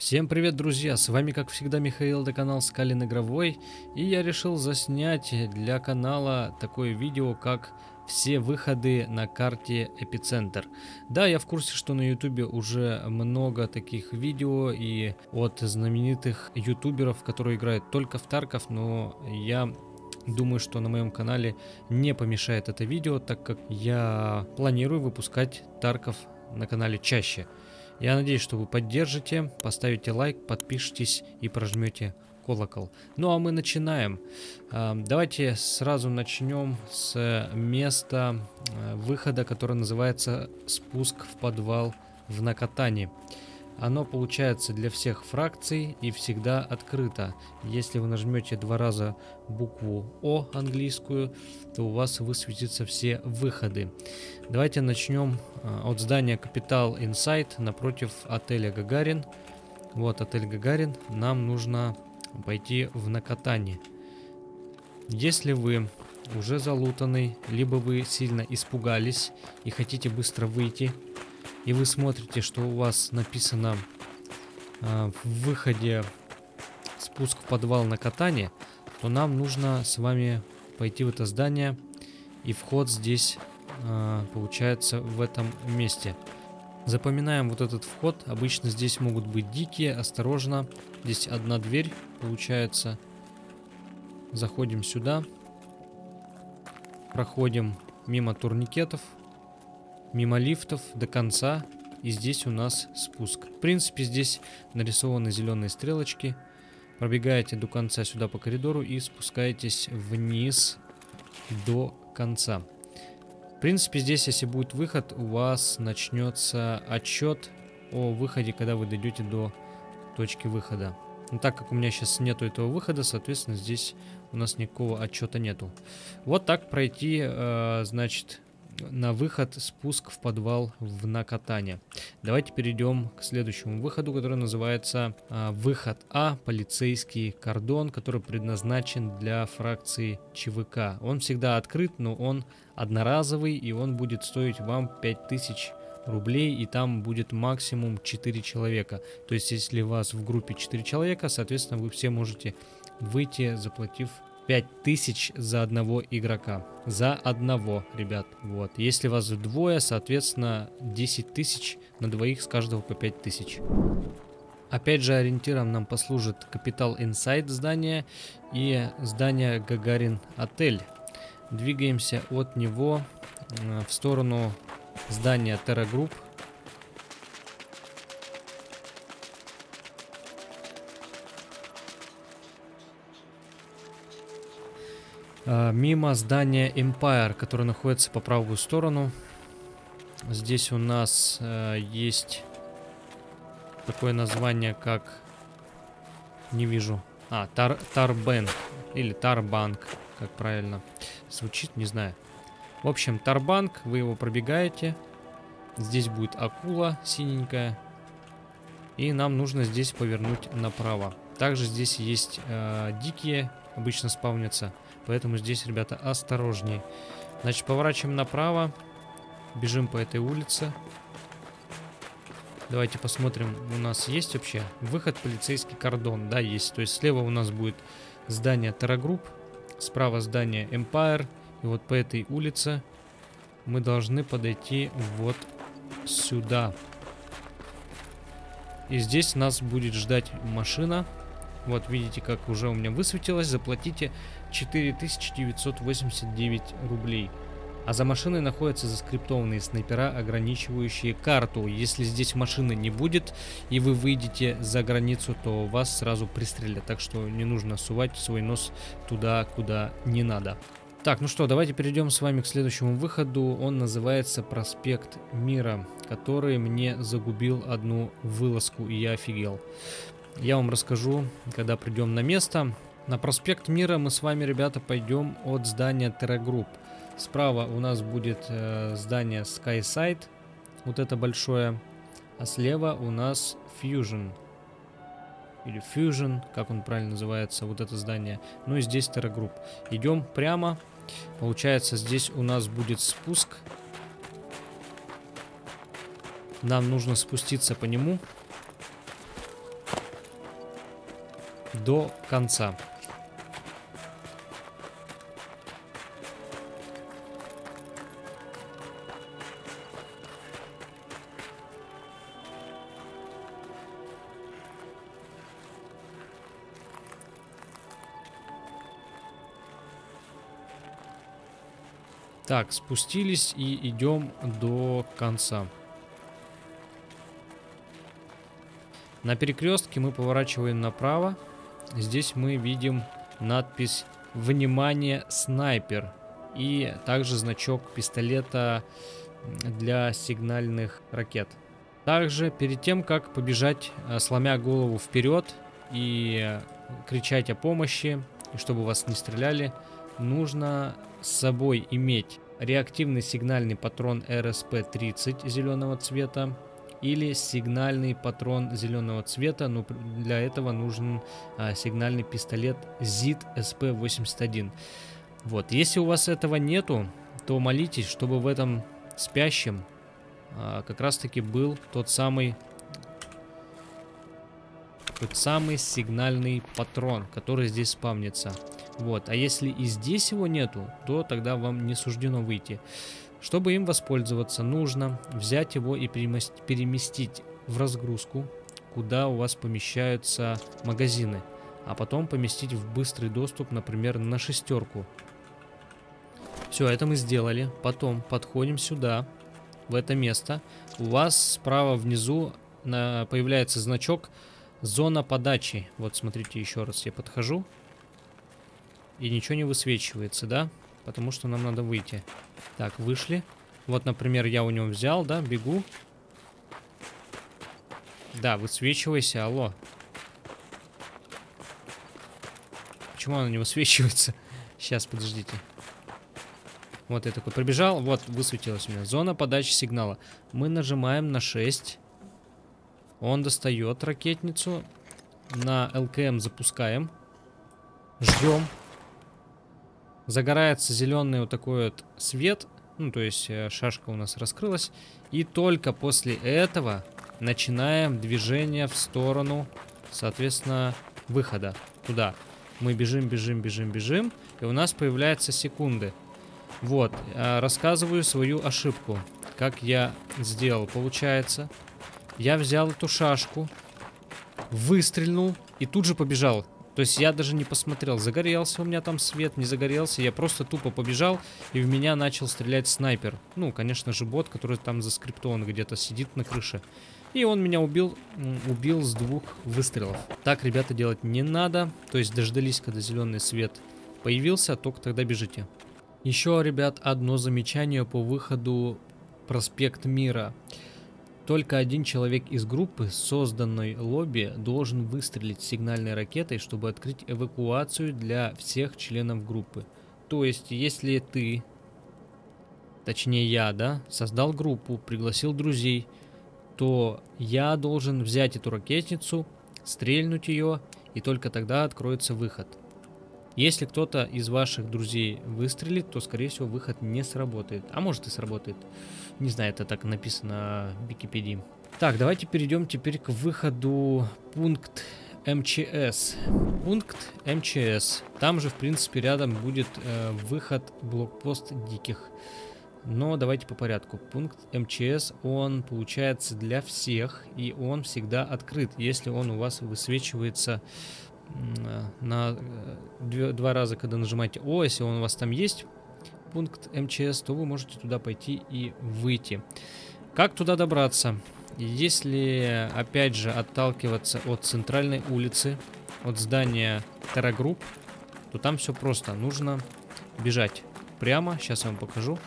Всем привет, друзья! С вами, как всегда, Михаил, это канал SKALLEN Игровой, и я решил заснять для канала такое видео, как все выходы на карте Эпицентр. Да, я в курсе, что на ютубе уже много таких видео и от знаменитых ютуберов, которые играют только в Тарков, но я думаю, что на моем канале не помешает это видео, так как я планирую выпускать Тарков на канале чаще. Я надеюсь, что вы поддержите, поставите лайк, подпишитесь и прожмете колокол. Ну а мы начинаем. Давайте сразу начнем с места выхода, которое называется «Спуск в подвал в Накатани». Оно получается для всех фракций и всегда открыто. Если вы нажмете два раза букву О английскую, то у вас высветятся все выходы. Давайте начнем от здания Capital Insight напротив отеля Гагарин. Вот отель Гагарин. Нам нужно пойти в Накатани. Если вы уже залутанный, либо вы сильно испугались и хотите быстро выйти, и вы смотрите, что у вас написано в выходе «Спуск в подвал Накатани», то нам нужно с вами пойти в это здание. И вход здесь получается в этом месте. Запоминаем вот этот вход. Обычно здесь могут быть дикие. Осторожно. Здесь одна дверь получается. Заходим сюда. Проходим мимо турникетов, мимо лифтов до конца, и здесь у нас спуск. В принципе, здесь нарисованы зеленые стрелочки. Пробегаете до конца сюда по коридору и спускаетесь вниз до конца. В принципе, здесь, если будет выход, у вас начнется отчет о выходе, когда вы дойдете до точки выхода. Но так как у меня сейчас нету этого выхода, соответственно, здесь у нас никакого отчета нету. Вот так пройти, значит, на выход «Спуск в подвал в Накатани». Давайте перейдем к следующему выходу, который называется выход А, полицейский кордон, который предназначен для фракции ЧВК. Он всегда открыт, но он одноразовый, и он будет стоить вам 5000 рублей, и там будет максимум 4 человека. То есть, если у вас в группе 4 человека, соответственно, вы все можете выйти, заплатив 5000 за одного игрока. За одного, ребят. Вот. Если вас вдвое, соответственно, 10 тысяч на двоих, с каждого по 5000. Опять же, ориентиром нам послужит Capital Insight здание и здание Гагарин отель. Двигаемся от него в сторону здания Terra Group. Мимо здания Empire, которое находится по правую сторону. Здесь у нас есть такое название, как... Не вижу. А, Тарбанк. Или Тарбанк, как правильно звучит, не знаю. В общем, Тарбанк, вы его пробегаете. Здесь будет акула синенькая. И нам нужно здесь повернуть направо. Также здесь есть дикие, обычно спавнятся. Поэтому здесь, ребята, осторожней. Значит, поворачиваем направо. Бежим по этой улице. Давайте посмотрим, у нас есть вообще выход полицейский кордон. Да, есть. То есть слева у нас будет здание Terra Group, справа здание Empire. И вот по этой улице мы должны подойти вот сюда. И здесь нас будет ждать машина. Вот, видите, как уже у меня высветилось. Заплатите 4989 рублей. А за машиной находятся заскриптованные снайпера, ограничивающие карту. Если здесь машины не будет, и вы выйдете за границу, то вас сразу пристрелят. Так что не нужно сувать свой нос туда, куда не надо. Так, ну что, давайте перейдем с вами к следующему выходу. Он называется Проспект Мира, который мне загубил одну вылазку, и я офигел. Я вам расскажу, когда придем на место. На проспект Мира мы с вами, ребята, пойдем от здания Terra Group. Справа у нас будет здание SkySide, вот это большое. А слева у нас Fusion. Или Fusion, как он правильно называется, вот это здание. Ну и здесь Terra Group. Идем прямо. Получается, здесь у нас будет спуск. Нам нужно спуститься по нему. до конца. Так, спустились и идем до конца. На перекрестке мы поворачиваем направо. Здесь мы видим надпись «Внимание, снайпер» и также значок пистолета для сигнальных ракет. Также перед тем, как побежать, сломя голову вперед и кричать о помощи, и чтобы вас не стреляли, нужно с собой иметь реактивный сигнальный патрон РСП-30 зеленого цвета или сигнальный патрон зеленого цвета, но для этого нужен сигнальный пистолет ZIT SP-81. Вот, если у вас этого нету, то молитесь, чтобы в этом спящем как раз таки был тот самый сигнальный патрон, который здесь спавнится. Вот, а если и здесь его нету, то тогда вам не суждено выйти. Чтобы им воспользоваться, нужно взять его и переместить в разгрузку, куда у вас помещаются магазины, а потом поместить в быстрый доступ, например, на шестерку. Все, это мы сделали. Потом подходим сюда, в это место. У вас справа внизу появляется значок «Зона подачи». Вот, смотрите, еще раз я подхожу. И ничего не высвечивается, да? Потому что нам надо выйти. Так, вышли. Вот, например, я у него взял, да? Бегу. Да, высвечивайся, алло. Почему она не высвечивается? Сейчас, подождите. Вот я такой пробежал. Вот, высветилась у меня. Зона подачи сигнала. Мы нажимаем на 6. Он достает ракетницу. На ЛКМ запускаем. Ждем. Загорается зеленый вот такой вот свет, ну, то есть шашка у нас раскрылась. И только после этого начинаем движение в сторону, соответственно, выхода. Туда. Мы бежим, бежим, бежим, бежим. И у нас появляются секунды. Вот. Рассказываю свою ошибку. Как я сделал. Получается, я взял эту шашку, выстрельнул и тут же побежал. То есть я даже не посмотрел, загорелся у меня там свет, не загорелся. Я просто тупо побежал, и в меня начал стрелять снайпер. Ну, конечно же, бот, который там заскриптован где-то, сидит на крыше. И он меня убил с 2 выстрелов. Так, ребята, делать не надо. То есть дождались, когда зеленый свет появился, только тогда бежите. Еще, ребят, одно замечание по выходу «Проспект Мира». Только один человек из группы, созданной лобби, должен выстрелить сигнальной ракетой, чтобы открыть эвакуацию для всех членов группы. То есть, если ты, точнее я, да, создал группу, пригласил друзей, то я должен взять эту ракетницу, стрельнуть ее, и только тогда откроется выход. Если кто-то из ваших друзей выстрелит, то, скорее всего, выход не сработает. А может и сработает. Не знаю, это так написано в Википедии. Так, давайте перейдем теперь к выходу пункт МЧС. Пункт МЧС. Там же, в принципе, рядом будет выход блокпост диких. Но давайте по порядку. Пункт МЧС, он получается для всех, и он всегда открыт, если он у вас высвечивается на 2 раза, когда нажимаете «О». Если он у вас там есть, пункт МЧС, то вы можете туда пойти и выйти. Как туда добраться? Если, опять же, отталкиваться от центральной улицы, от здания Terra Group, то там все просто. Нужно бежать прямо. Сейчас я вам покажу.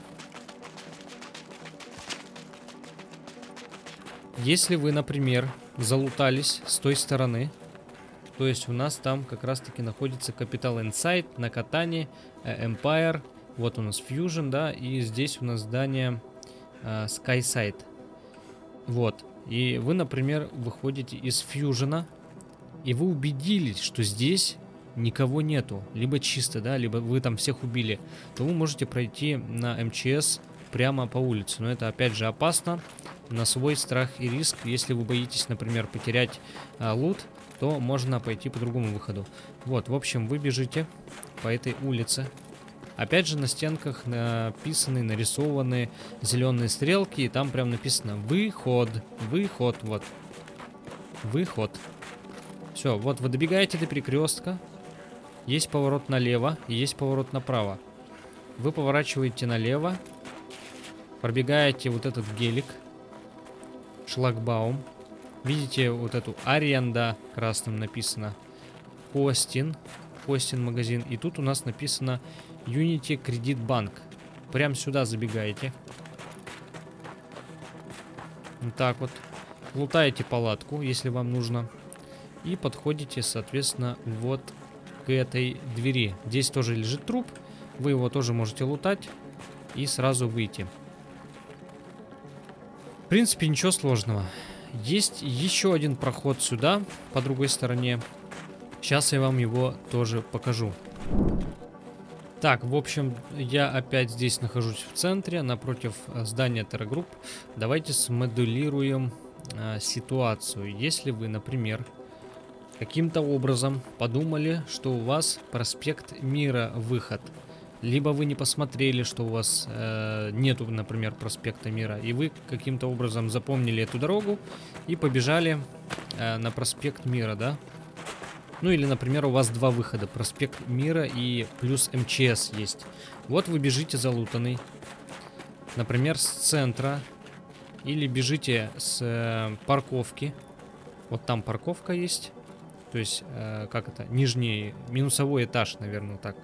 Если вы, например, залутались с той стороны, то есть у нас там как раз таки находится Capital Insight, Накатани, Empire. Вот у нас Fusion, да, и здесь у нас здание SkySide. Вот, и вы, например, выходите из Fusion, и вы убедились, что здесь никого нету, либо чисто, да, либо вы там всех убили, то вы можете пройти на МЧС прямо по улице. Но это, опять же, опасно, на свой страх и риск. Если вы боитесь, например, потерять лут, то можно пойти по другому выходу. Вот, в общем, вы бежите по этой улице. Опять же, на стенках написаны, нарисованы зеленые стрелки, и там прям написано «Выход», «Выход», вот, «Выход». Все, вот вы добегаете до перекрестка, есть поворот налево и есть поворот направо. Вы поворачиваете налево, пробегаете вот этот гелик, шлагбаум, видите вот эту аренда, красным написано «Хостин», «Хостин магазин», и тут у нас написано Юнити Кредит Банк. Прям сюда забегаете. Вот так вот. Лутаете палатку, если вам нужно. И подходите, соответственно, вот к этой двери. Здесь тоже лежит труп. Вы его тоже можете лутать и сразу выйти. В принципе, ничего сложного. Есть еще один проход сюда, по другой стороне. Сейчас я вам его тоже покажу. Так, в общем, я опять здесь нахожусь в центре, напротив здания Terra Group. Давайте смоделируем ситуацию. Если вы, например, каким-то образом подумали, что у вас проспект Мира выход, либо вы не посмотрели, что у вас нету, например, проспекта Мира, и вы каким-то образом запомнили эту дорогу и побежали на проспект Мира, да? Ну или, например, у вас два выхода, проспект Мира и плюс МЧС есть. Вот вы бежите залутанный, например, с центра, или бежите с парковки. Вот там парковка есть, то есть, как это, нижний, минусовой этаж, наверное, так.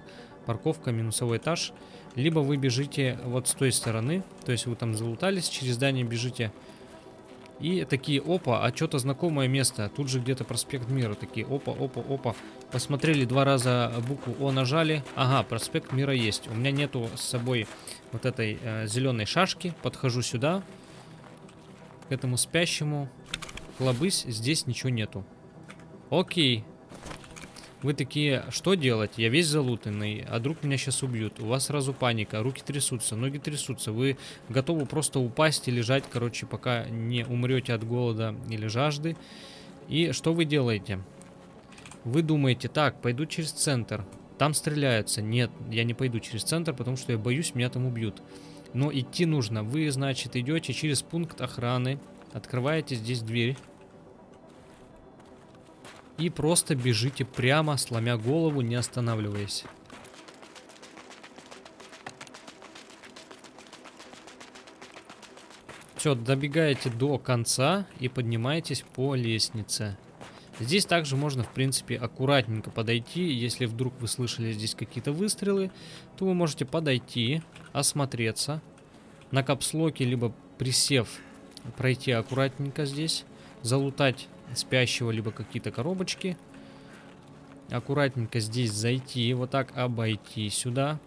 Парковка, минусовой этаж. Либо вы бежите вот с той стороны, то есть вы там залутались, через здание бежите. И такие, опа, а что-то знакомое место. Тут же где-то проспект Мира. Такие, опа, опа, опа. Посмотрели два раза букву О, нажали. Ага, проспект Мира есть. У меня нету с собой вот этой зеленой шашки. Подхожу сюда, к этому спящему. Лобысь, здесь ничего нету. Окей. Вы такие, что делать? Я весь залутанный, а вдруг меня сейчас убьют. У вас сразу паника, руки трясутся, ноги трясутся. Вы готовы просто упасть и лежать, короче, пока не умрете от голода или жажды. И что вы делаете? Вы думаете, так, пойду через центр. Там стреляются. Нет, я не пойду через центр, потому что я боюсь, меня там убьют. Но идти нужно. Вы, значит, идете через пункт охраны, открываете здесь дверь. И просто бежите прямо, сломя голову, не останавливаясь. Все, добегаете до конца и поднимаетесь по лестнице. Здесь также можно, в принципе, аккуратненько подойти. Если вдруг вы слышали здесь какие-то выстрелы, то вы можете подойти, осмотреться. На капслоке, либо присев, пройти аккуратненько здесь, залутать спящего, либо какие-то коробочки. Аккуратненько здесь зайти, вот так обойти сюда.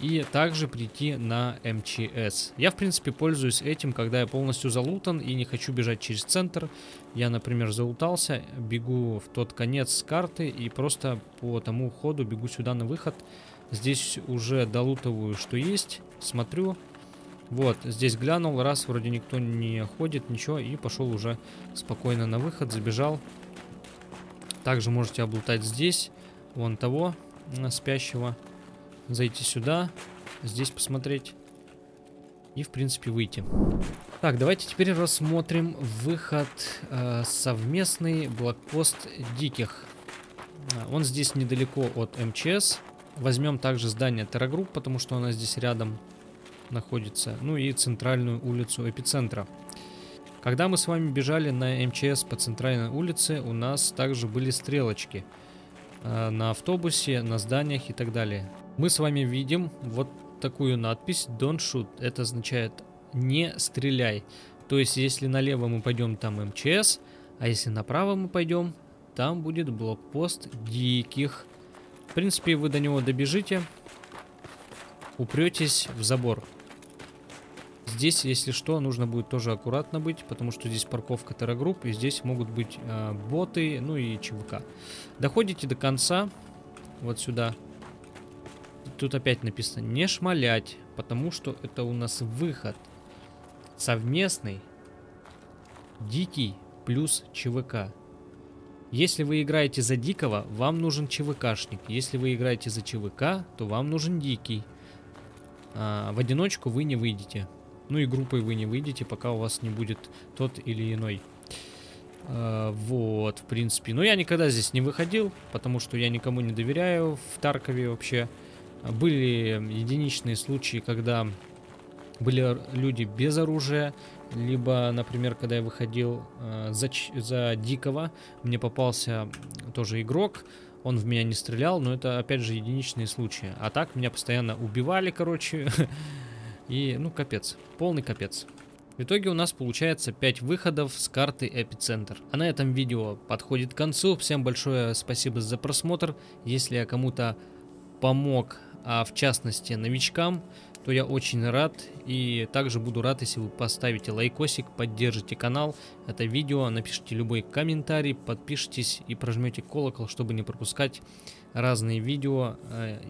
И также прийти на МЧС. Я, в принципе, пользуюсь этим, когда я полностью залутан и не хочу бежать через центр. Я, например, залутался, бегу в тот конец карты и просто по тому ходу бегу сюда на выход. Здесь уже долутываю, что есть, смотрю. Вот, здесь глянул, раз, вроде никто не ходит, ничего, и пошел уже спокойно на выход, забежал. Также можете облутать здесь, вон того спящего, зайти сюда, здесь посмотреть и, в принципе, выйти. Так, давайте теперь рассмотрим выход совместный, блокпост диких. Он здесь недалеко от МЧС. Возьмем также здание Terra Group, потому что она здесь рядом находится, ну и центральную улицу эпицентра. Когда мы с вами бежали на МЧС по центральной улице, у нас также были стрелочки на автобусе, на зданиях и так далее. Мы с вами видим вот такую надпись Don't shoot. Это означает не стреляй. То есть если налево мы пойдем, там МЧС, а если направо мы пойдем, там будет блокпост диких. В принципе, вы до него добежите, упретесь в забор. Здесь, если что, нужно будет тоже аккуратно быть, потому что здесь парковка Terra Group, и здесь могут быть боты, ну и ЧВК. Доходите до конца, вот сюда. Тут опять написано «не шмалять», потому что это у нас выход. Совместный дикий плюс ЧВК. Если вы играете за дикого, вам нужен ЧВКшник. Если вы играете за ЧВК, то вам нужен дикий. В одиночку вы не выйдете. Ну и группой вы не выйдете, пока у вас не будет тот или иной. Вот, в принципе. Но я никогда здесь не выходил, потому что я никому не доверяю в Таркове вообще. Были единичные случаи, когда были люди без оружия. Либо, например, когда я выходил за дикого, мне попался тоже игрок. Он в меня не стрелял, но это, опять же, единичные случаи. А так меня постоянно убивали, короче. И, ну, капец. Полный капец. В итоге у нас получается 5 выходов с карты Эпицентр. А на этом видео подходит к концу. Всем большое спасибо за просмотр. Если я кому-то помог, а в частности новичкам, то я очень рад. И также буду рад, если вы поставите лайкосик, поддержите канал, это видео, напишите любой комментарий, подпишитесь и прожмете колокол, чтобы не пропускать разные видео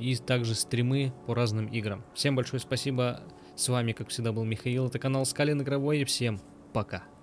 и также стримы по разным играм. Всем большое спасибо. С вами, как всегда, был Михаил. Это канал SKALLEN Игровой. Всем пока.